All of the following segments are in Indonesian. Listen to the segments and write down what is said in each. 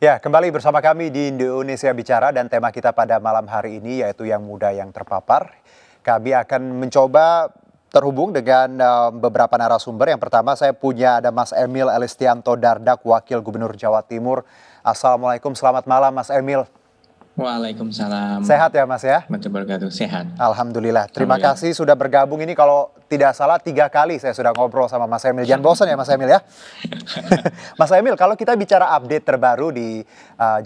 Ya, kembali bersama kami di Indonesia Bicara dan tema kita pada malam hari ini yaitu yang muda yang terpapar. Kami akan mencoba terhubung dengan beberapa narasumber. Yang pertama saya punya ada Mas Emil Elistianto Dardak, Wakil Gubernur Jawa Timur. Assalamualaikum, selamat malam Mas Emil. Waalaikumsalam. Sehat ya Mas ya? Wabarakatuh, sehat. Alhamdulillah, terima kasih sudah bergabung. Ini kalau tidak salah 3 kali saya sudah ngobrol sama Mas Emil. Jangan bosan ya Mas Emil ya. Mas Emil, kalau kita bicara update terbaru di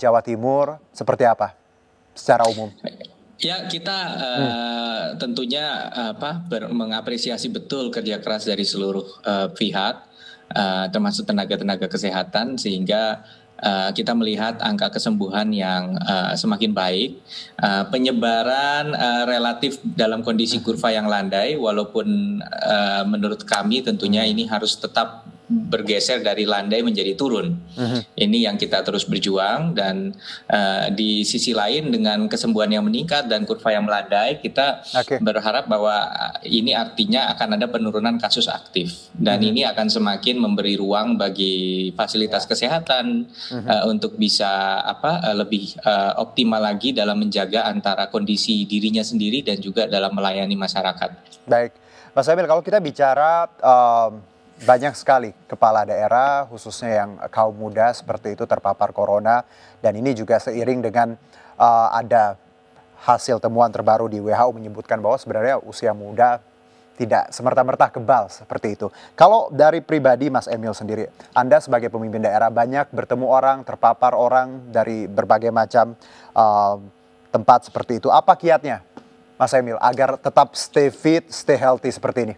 Jawa Timur seperti apa secara umum? Ya, kita tentunya mengapresiasi betul kerja keras dari seluruh pihak, termasuk tenaga-tenaga kesehatan, sehingga kita melihat angka kesembuhan yang semakin baik, penyebaran relatif dalam kondisi kurva yang landai, walaupun menurut kami tentunya ini harus tetap bergeser dari landai menjadi turun. Ini yang kita terus berjuang, dan di sisi lain dengan kesembuhan yang meningkat dan kurva yang melandai, kita berharap bahwa ini artinya akan ada penurunan kasus aktif, dan ini akan semakin memberi ruang bagi fasilitas kesehatan untuk bisa lebih optimal lagi dalam menjaga antara kondisi dirinya sendiri dan juga dalam melayani masyarakat. Baik, Mas Emil, kalau kita bicara banyak sekali kepala daerah khususnya yang kaum muda seperti itu terpapar corona, dan ini juga seiring dengan ada hasil temuan terbaru di WHO menyebutkan bahwa sebenarnya usia muda tidak semerta-merta kebal seperti itu. Kalau dari pribadi Mas Emil sendiri, Anda sebagai pemimpin daerah banyak bertemu orang, terpapar orang dari berbagai macam tempat seperti itu. Apa kiatnya Mas Emil agar tetap stay fit, stay healthy seperti ini?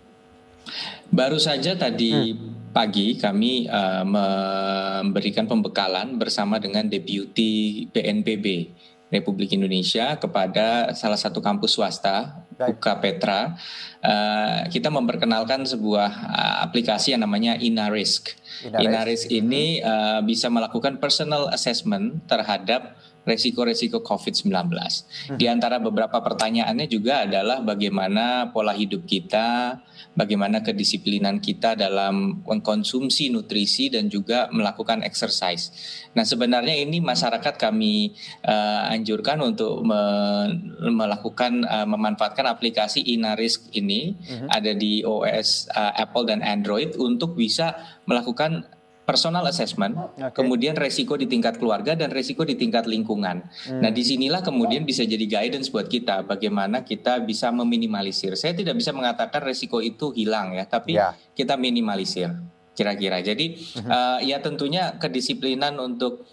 Baru saja tadi pagi kami memberikan pembekalan bersama dengan Deputi BNPB Republik Indonesia kepada salah satu kampus swasta, UK Petra. Kita memperkenalkan sebuah aplikasi yang namanya InaRisk. InaRisk ini bisa melakukan personal assessment terhadap resiko-resiko COVID-19. Di antara beberapa pertanyaannya juga adalah bagaimana pola hidup kita, bagaimana kedisiplinan kita dalam mengkonsumsi nutrisi dan juga melakukan exercise. Nah, sebenarnya ini masyarakat kami anjurkan untuk memanfaatkan aplikasi InaRisk ini, ada di OS Apple dan Android, untuk bisa melakukan personal assessment, kemudian resiko di tingkat keluarga dan resiko di tingkat lingkungan. Nah, disinilah kemudian bisa jadi guidance buat kita, bagaimana kita bisa meminimalisir. Saya tidak bisa mengatakan resiko itu hilang ya, tapi kita minimalisir kira-kira. Jadi ya tentunya kedisiplinan untuk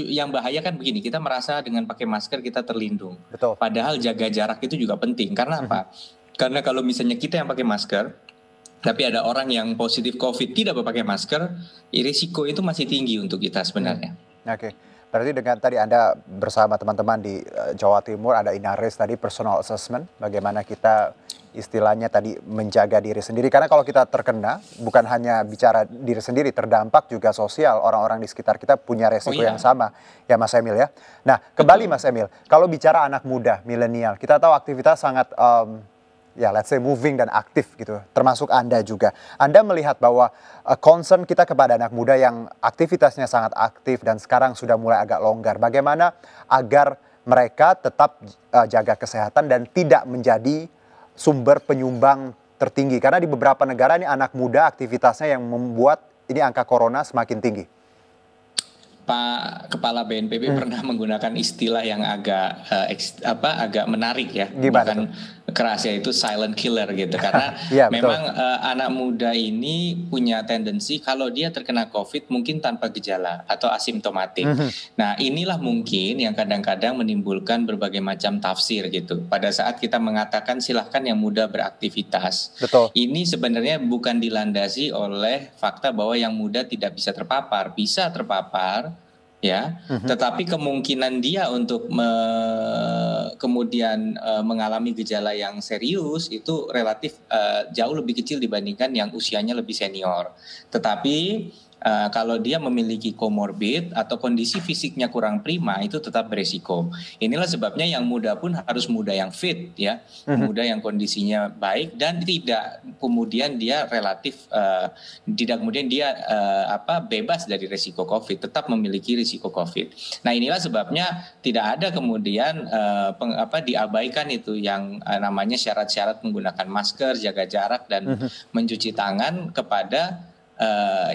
yang bahaya kan begini, kita merasa dengan pakai masker kita terlindung. Betul. Padahal jaga jarak itu juga penting. Karena apa? Karena kalau misalnya kita yang pakai masker, tapi ada orang yang positif COVID tidak berpakai masker, risiko itu masih tinggi untuk kita sebenarnya. Oke, berarti dengan tadi Anda bersama teman-teman di Jawa Timur ada InaRisk tadi, personal assessment, bagaimana kita istilahnya tadi menjaga diri sendiri. Karena kalau kita terkena, bukan hanya bicara diri sendiri, terdampak juga sosial, orang-orang di sekitar kita punya resiko yang sama. Ya Mas Emil ya. Nah, kembali Mas Emil, kalau bicara anak muda, milenial, kita tahu aktivitas sangat ya let's say moving dan aktif gitu, termasuk Anda juga. Anda melihat bahwa concern kita kepada anak muda yang aktivitasnya sangat aktif dan sekarang sudah mulai agak longgar, bagaimana agar mereka tetap jaga kesehatan dan tidak menjadi sumber penyumbang tertinggi? Karena di beberapa negara ini anak muda aktivitasnya yang membuat ini angka corona semakin tinggi. Pak Kepala BNPB pernah menggunakan istilah yang agak agak menarik ya, bukan keras ya, itu silent killer gitu. Karena memang anak muda ini punya tendensi kalau dia terkena COVID mungkin tanpa gejala atau asimptomatik. Nah, inilah mungkin yang kadang-kadang menimbulkan berbagai macam tafsir gitu. Pada saat kita mengatakan silahkan yang muda beraktivitas, ini sebenarnya bukan dilandasi oleh fakta bahwa yang muda tidak bisa terpapar, bisa terpapar. Ya, tetapi kemungkinan dia untuk mengalami gejala yang serius itu relatif jauh lebih kecil dibandingkan yang usianya lebih senior. Tetapi kalau dia memiliki komorbid atau kondisi fisiknya kurang prima, itu tetap beresiko. Inilah sebabnya yang muda pun harus muda yang fit, ya, muda yang kondisinya baik dan tidak kemudian dia relatif tidak kemudian dia bebas dari risiko COVID, tetap memiliki risiko COVID. Nah, inilah sebabnya tidak ada kemudian diabaikan itu yang namanya syarat-syarat menggunakan masker, jaga jarak dan mencuci tangan kepada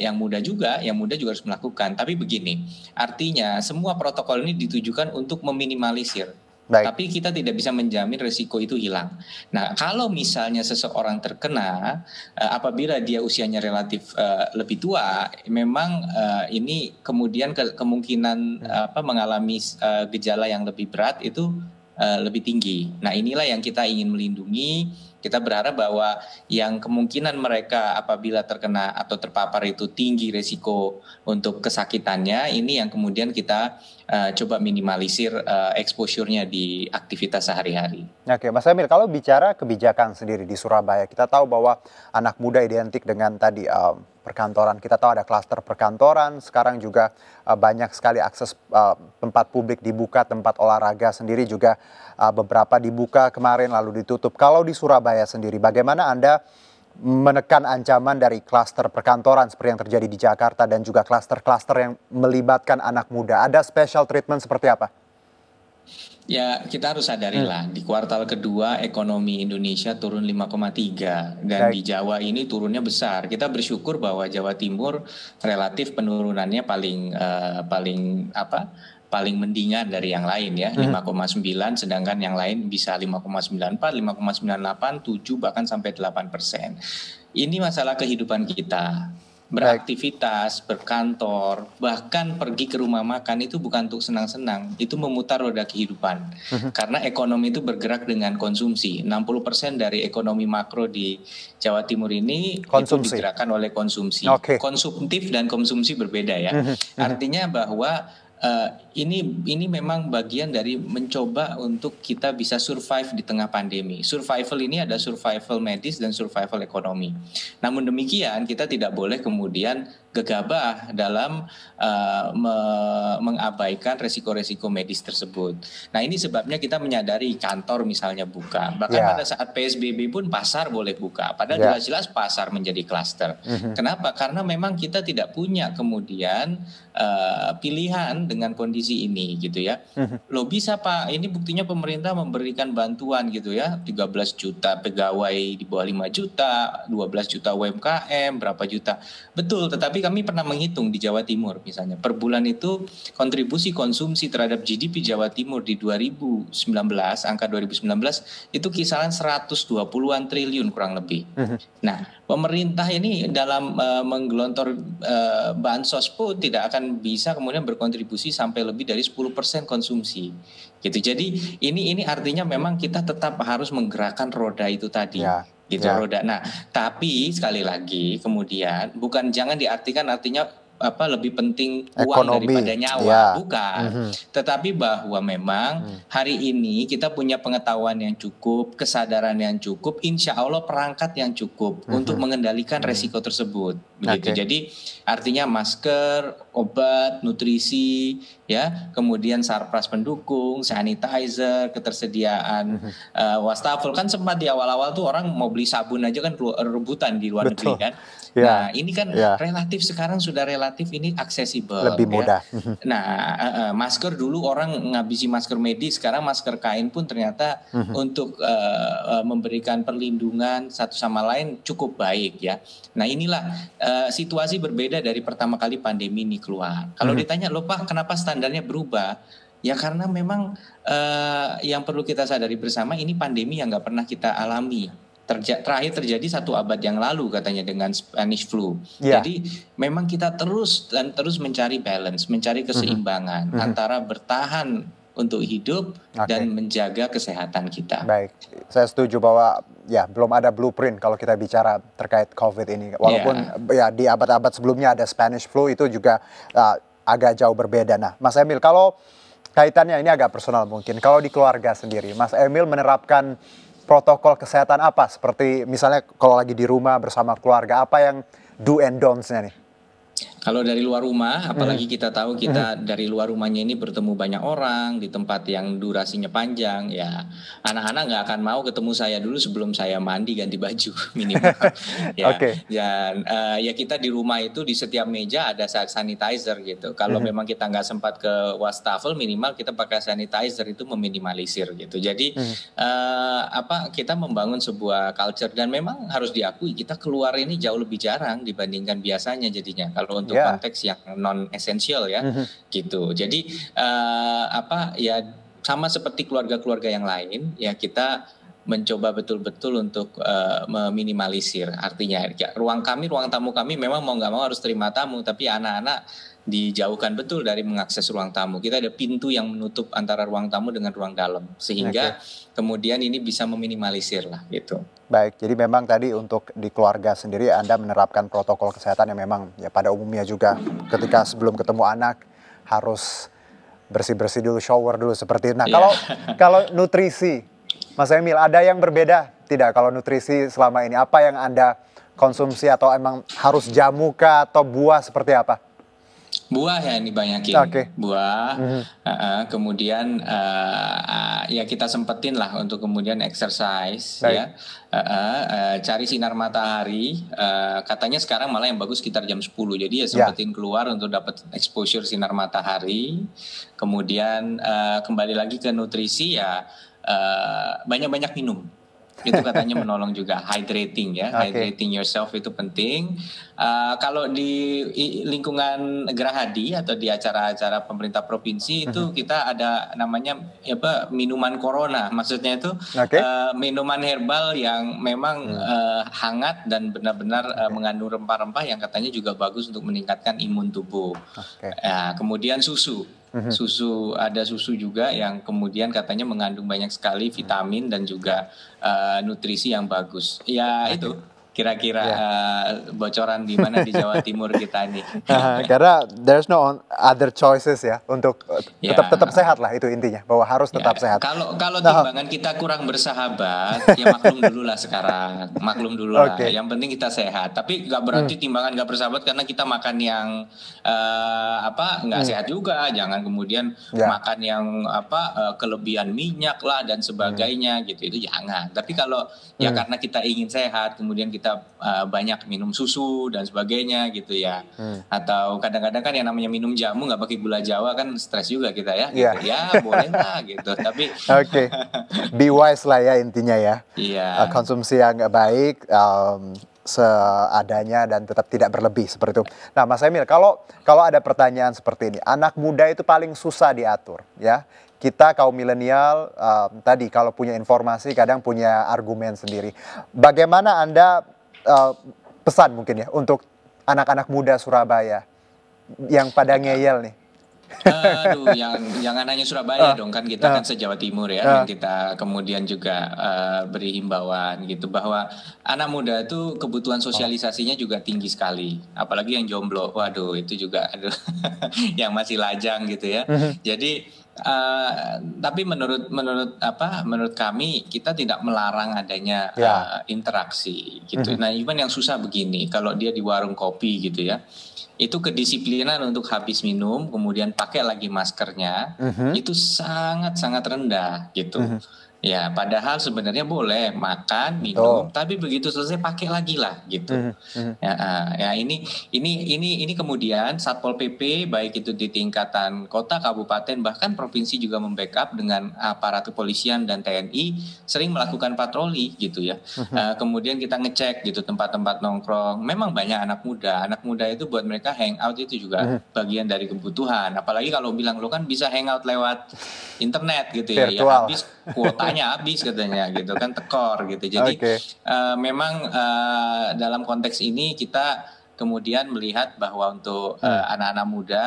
yang muda juga harus melakukan. Tapi begini, artinya semua protokol ini ditujukan untuk meminimalisir. Baik. Tapi kita tidak bisa menjamin risiko itu hilang. Nah, kalau misalnya seseorang terkena, apabila dia usianya relatif lebih tua, memang ini kemudian kemungkinan mengalami gejala yang lebih berat itu lebih tinggi. Nah, inilah yang kita ingin melindungi. Kita berharap bahwa yang kemungkinan mereka apabila terkena atau terpapar itu tinggi resiko untuk kesakitannya, ini yang kemudian kita coba minimalisir exposure-nya di aktivitas sehari-hari. Oke, Mas Emil, kalau bicara kebijakan sendiri di Surabaya, kita tahu bahwa anak muda identik dengan tadi perkantoran. Kita tahu ada klaster perkantoran, sekarang juga banyak sekali akses tempat publik dibuka, tempat olahraga sendiri juga beberapa dibuka kemarin lalu ditutup. Kalau di Surabaya sendiri, bagaimana Anda menekan ancaman dari klaster perkantoran seperti yang terjadi di Jakarta dan juga klaster-klaster yang melibatkan anak muda? Ada special treatment seperti apa? Ya, kita harus sadarilah di kuartal kedua ekonomi Indonesia turun 5,3 dan di Jawa ini turunnya besar. Kita bersyukur bahwa Jawa Timur relatif penurunannya paling mendingan dari yang lain, ya, 5,9, sedangkan yang lain bisa 5,94, 5,98, 7 bahkan sampai 8%. Ini masalah kehidupan kita. Beraktivitas, berkantor, bahkan pergi ke rumah makan itu bukan untuk senang-senang, itu memutar roda kehidupan. Karena ekonomi itu bergerak dengan konsumsi. 60% dari ekonomi makro di Jawa Timur ini konsumsi. Itu digerakkan oleh konsumsi. Okay. Konsumtif dan konsumsi berbeda, ya. Artinya bahwa ini memang bagian dari mencoba untuk kita bisa survive di tengah pandemi. Survival ini ada survival medis dan survival ekonomi. Namun demikian, kita tidak boleh kemudian gegabah dalam mengabaikan resiko-resiko medis tersebut. Nah, ini sebabnya kita menyadari kantor misalnya buka. Bahkan pada saat PSBB pun pasar boleh buka. Padahal jelas-jelas pasar menjadi klaster. Kenapa? Karena memang kita tidak punya kemudian pilihan dengan kondisi ini, gitu ya. Loh, bisa Pak, ini buktinya pemerintah memberikan bantuan, gitu ya, 13 juta pegawai di bawah 5 juta, 12 juta UMKM, berapa juta. Betul, tetapi kami pernah menghitung di Jawa Timur misalnya, per bulan itu kontribusi konsumsi terhadap GDP Jawa Timur di 2019 itu kisaran 120-an triliun kurang lebih. Nah, pemerintah ini dalam menggelontor bansos pun tidak akan bisa kemudian berkontribusi sampai lebih dari 10% konsumsi, gitu. Jadi ini artinya memang kita tetap harus menggerakkan roda itu tadi, gitu, roda. Nah, tapi sekali lagi kemudian bukan jangan diartikan artinya lebih penting uang ekonomi daripada nyawa, bukan. Tetapi bahwa memang hari ini kita punya pengetahuan yang cukup, kesadaran yang cukup, insya Allah perangkat yang cukup untuk mengendalikan resiko tersebut. Begitu. Okay. Jadi artinya masker, obat, nutrisi, ya, kemudian sarpras pendukung, sanitizer, ketersediaan wastafel. Kan sempat di awal-awal tuh orang mau beli sabun aja kan rebutan di luar negeri kan. Nah, ini kan relatif sekarang sudah relatif ini aksesibel. Lebih mudah. Ya. Nah, masker dulu orang ngabisi masker medis, sekarang masker kain pun ternyata untuk memberikan perlindungan satu sama lain cukup baik, ya. Nah, inilah situasi berbeda dari pertama kali pandemi ini keluar. Kalau ditanya, loh Pak, kenapa standarnya berubah? Ya, karena memang yang perlu kita sadari bersama ini pandemi yang nggak pernah kita alami. Terakhir terjadi 1 abad yang lalu katanya dengan Spanish flu. Jadi memang kita terus mencari balance, mencari keseimbangan antara bertahan untuk hidup dan menjaga kesehatan kita. Baik, saya setuju bahwa ya belum ada blueprint kalau kita bicara terkait COVID ini. Walaupun ya di abad-abad sebelumnya ada Spanish flu itu juga agak jauh berbeda. Nah, Mas Emil, kalau kaitannya ini agak personal mungkin. Kalau di keluarga sendiri, Mas Emil menerapkan protokol kesehatan apa? Seperti misalnya kalau lagi di rumah bersama keluarga, apa yang do and don'ts-nya nih? Kalau dari luar rumah, apalagi kita tahu kita dari luar rumahnya ini bertemu banyak orang di tempat yang durasinya panjang, ya anak-anak nggak akan mau ketemu saya dulu sebelum saya mandi ganti baju minimal. Dan ya kita di rumah itu di setiap meja ada sanitizer gitu. Kalau memang kita nggak sempat ke wastafel, minimal kita pakai sanitizer itu meminimalisir gitu. Jadi kita membangun sebuah culture dan memang harus diakui kita keluar ini jauh lebih jarang dibandingkan biasanya jadinya. Kalau untuk konteks yang non esensial ya, gitu. Jadi sama seperti keluarga-keluarga yang lain ya kita mencoba betul-betul untuk meminimalisir. Artinya ya, ruang tamu kami memang mau nggak mau harus terima tamu, tapi anak-anak dijauhkan betul dari mengakses ruang tamu. Kita ada pintu yang menutup antara ruang tamu dengan ruang dalam, sehingga kemudian ini bisa meminimalisir lah gitu. Baik, jadi memang tadi untuk di keluarga sendiri Anda menerapkan protokol kesehatan yang memang ya pada umumnya juga ketika sebelum ketemu anak harus bersih-bersih dulu, shower dulu seperti itu. Nah, kalau nutrisi, Mas Emil, ada yang berbeda tidak kalau nutrisi selama ini? Apa yang Anda konsumsi atau emang harus jamu kah atau buah seperti apa? Buah ya ini banyakin, buah, kemudian ya kita sempetin lah untuk kemudian exercise ya, cari sinar matahari, katanya sekarang malah yang bagus sekitar jam 10, jadi ya sempetin keluar untuk dapat exposure sinar matahari, kemudian kembali lagi ke nutrisi ya banyak-banyak minum. Itu katanya menolong juga, hydrating ya, hydrating yourself itu penting. Kalau di lingkungan Gerahadi atau di acara-acara pemerintah provinsi itu kita ada namanya minuman corona, maksudnya itu minuman herbal yang memang hangat dan benar-benar mengandung rempah-rempah yang katanya juga bagus untuk meningkatkan imun tubuh. Kemudian susu. Susu, ada susu juga yang kemudian katanya mengandung banyak sekali vitamin dan juga nutrisi yang bagus. Ya itu kira-kira bocoran di mana di Jawa Timur kita nih. Karena there's no other choices ya untuk tetap sehat lah, itu intinya bahwa harus tetap sehat. Kalau timbangan kita kurang bersahabat ya maklum dulu lah sekarang, maklum dulu lah. Yang penting kita sehat. Tapi nggak berarti timbangan nggak bersahabat karena kita makan yang nggak sehat juga. Jangan kemudian makan yang kelebihan minyak lah dan sebagainya gitu, itu jangan. Tapi kalau ya karena kita ingin sehat kemudian kita banyak minum susu dan sebagainya gitu ya, atau kadang-kadang kan yang namanya minum jamu nggak pakai gula Jawa kan stres juga kita ya, gitu. Ya boleh lah gitu, tapi be wise lah ya intinya ya, konsumsi yang baik seadanya dan tetap tidak berlebih seperti itu. Nah, Mas Emil, kalau ada pertanyaan seperti ini, anak muda itu paling susah diatur ya. Kita kaum milenial tadi kalau punya informasi kadang punya argumen sendiri. Bagaimana Anda pesan mungkin ya untuk anak-anak muda Surabaya yang pada ngeyel nih? Jangan hanya Surabaya dong, kan kita kan se-Jawa Timur ya, dan kita kemudian juga beri himbauan gitu bahwa anak muda itu kebutuhan sosialisasinya juga tinggi sekali, apalagi yang jomblo, waduh itu juga yang masih lajang gitu ya. Jadi tapi menurut kami kita tidak melarang adanya interaksi gitu. Nah, cuman yang susah begini, kalau dia di warung kopi gitu ya, itu kedisiplinan untuk habis minum kemudian pakai lagi maskernya itu sangat-sangat rendah gitu. Ya, padahal sebenarnya boleh makan, minum, tapi begitu selesai pakai lagi lah gitu. Ya, ini kemudian Satpol PP baik itu di tingkatan kota, kabupaten, bahkan provinsi juga membackup dengan aparat kepolisian dan TNI sering melakukan patroli gitu ya. Kemudian kita ngecek gitu tempat-tempat nongkrong. Memang banyak anak muda. Anak muda itu buat mereka hangout itu juga bagian dari kebutuhan. Apalagi kalau bilang lo kan bisa hangout lewat internet gitu ya. Virtual. Ya, habis kuotanya habis katanya gitu kan, tekor gitu. Jadi memang dalam konteks ini kita kemudian melihat bahwa untuk anak-anak muda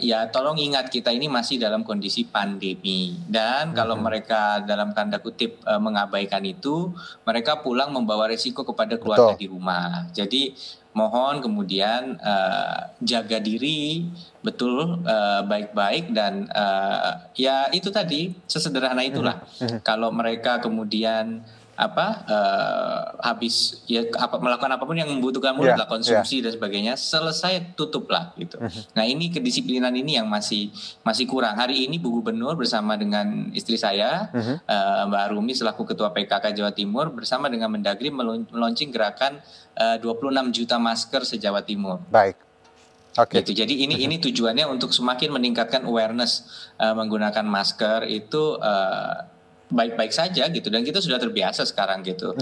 ya tolong ingat kita ini masih dalam kondisi pandemi. Dan kalau mereka dalam tanda kutip mengabaikan itu, mereka pulang membawa resiko kepada keluarga di rumah. Jadi mohon kemudian jaga diri betul baik-baik dan ya itu tadi sesederhana itulah. Kalau mereka kemudian habis ya melakukan apapun yang membutuhkan mulut lah, konsumsi dan sebagainya, selesai tutuplah gitu. Nah, ini kedisiplinan ini yang masih kurang. Hari ini Bu Gubernur bersama dengan istri saya Mbak Rumi selaku Ketua PKK Jawa Timur bersama dengan Mendagri meluncing gerakan 26 juta masker se-Jawa Timur. Baik. Okay. Gitu. Jadi ini tujuannya untuk semakin meningkatkan awareness menggunakan masker itu baik-baik saja gitu, dan kita sudah terbiasa sekarang gitu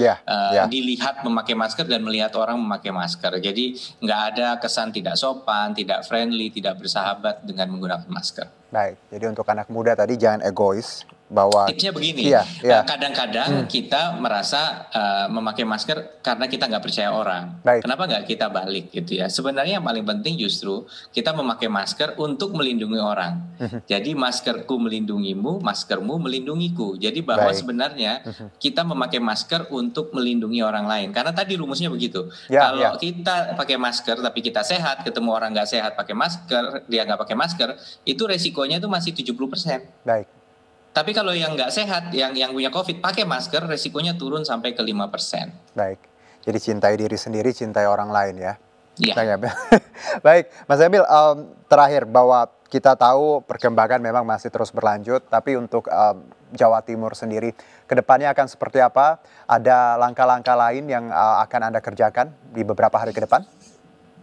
dilihat memakai masker dan melihat orang memakai masker. Jadi nggak ada kesan tidak sopan, tidak friendly, tidak bersahabat dengan menggunakan masker. Baik. Jadi untuk anak muda tadi jangan egois. Bahwa tipsnya begini, kadang-kadang kita merasa memakai masker karena kita nggak percaya orang. Baik. Kenapa nggak kita balik gitu ya? Sebenarnya yang paling penting justru kita memakai masker untuk melindungi orang. Jadi maskerku melindungimu, maskermu melindungiku. Jadi bahwa sebenarnya kita memakai masker untuk melindungi orang lain. Karena tadi rumusnya begitu. Kalau kita pakai masker tapi kita sehat, ketemu orang nggak sehat pakai masker, dia nggak pakai masker, itu resikonya itu masih 70%. Baik. Tapi kalau yang nggak sehat, yang punya COVID pakai masker, resikonya turun sampai ke 5%. Baik, jadi cintai diri sendiri, cintai orang lain ya. Iya. Baik, Mas Emil, terakhir bahwa kita tahu perkembangan memang masih terus berlanjut, tapi untuk Jawa Timur sendiri, kedepannya akan seperti apa? Ada langkah-langkah lain yang akan Anda kerjakan di beberapa hari ke depan?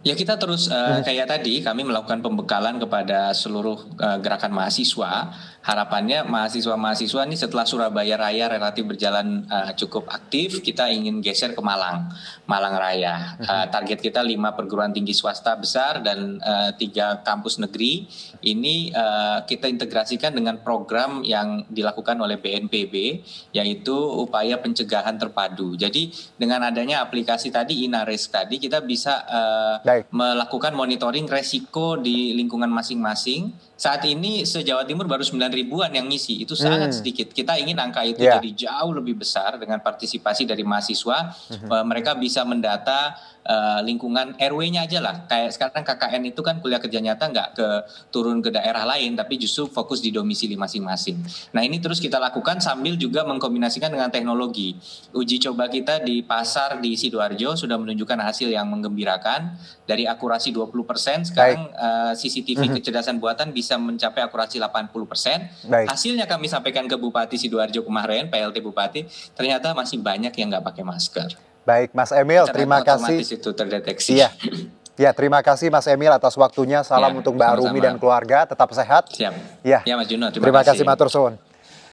Ya, kita terus kayak tadi kami melakukan pembekalan kepada seluruh gerakan mahasiswa. Harapannya mahasiswa-mahasiswa ini setelah Surabaya Raya relatif berjalan cukup aktif, kita ingin geser ke Malang Raya. Target kita 5 perguruan tinggi swasta besar dan 3 kampus negeri. Ini kita integrasikan dengan program yang dilakukan oleh BNPB, yaitu upaya pencegahan terpadu. Jadi dengan adanya aplikasi tadi InaRisk tadi, kita bisa melakukan monitoring resiko di lingkungan masing-masing. Saat ini se-Jawa Timur baru 9.000-an yang ngisi, itu sangat sedikit. Kita ingin angka itu jadi jauh lebih besar dengan partisipasi dari mahasiswa. Mereka bisa mendata lingkungan RW-nya aja lah. Kayak sekarang KKN itu kan kuliah kerja nyata nggak turun ke daerah lain, tapi justru fokus di domisili masing-masing. Nah, ini terus kita lakukan sambil juga mengkombinasikan dengan teknologi. Uji coba kita di pasar di Sidoarjo sudah menunjukkan hasil yang menggembirakan. Dari akurasi 20%, sekarang CCTV kecerdasan buatan bisa mencapai akurasi 80%. Baik. Hasilnya kami sampaikan ke Bupati Sidoarjo kemarin, PLT Bupati, ternyata masih banyak yang nggak pakai masker. Baik, Mas Emil, terima kasih. Itu terdeteksi. Iya. Ya, terima kasih Mas Emil atas waktunya. Salam untuk Mbak Rumi dan keluarga. Tetap sehat. Siap. Ya, Mas Juno. Terima kasih. Matur suwun.